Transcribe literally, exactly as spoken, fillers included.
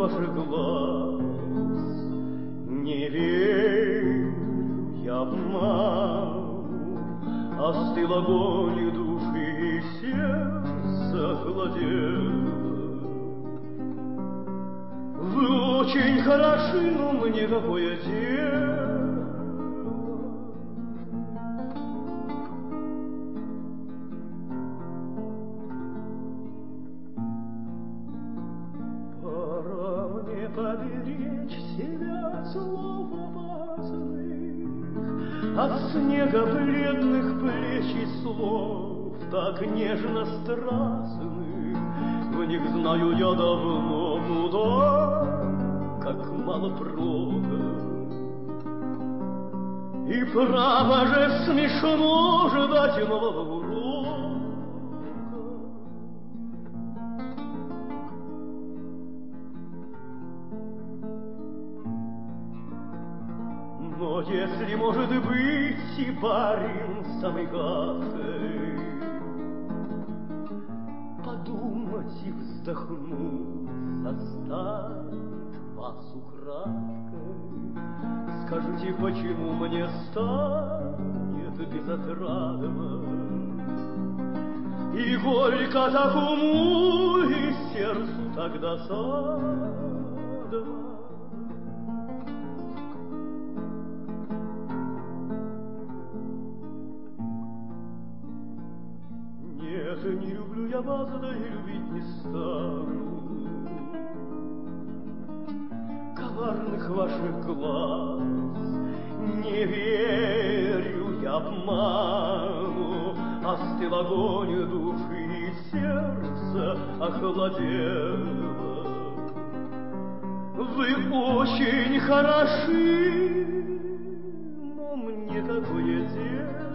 ваших глаз. Не верю я обман, остыл огонь души и сердце холодеет. Вы очень хороши, но мне какое дело. Поберечь себя слов опасных, от снега бледных плеч и слов так нежно страстных. В них знаю я давно удар, как мало продан. И право же смешно ждать нового урока. Но если может быть и парень самый гадкий, подумать и вздохнуть заставит вас украдкой. Скажите, почему мне станет безотрадно и горько так уму, и сердцу так досадно? Не люблю я вас, да и любить не стану. Коварных ваших глаз не верю я обману, остыл огонь души и сердце охладело. Вы очень хороши, но мне такое дело.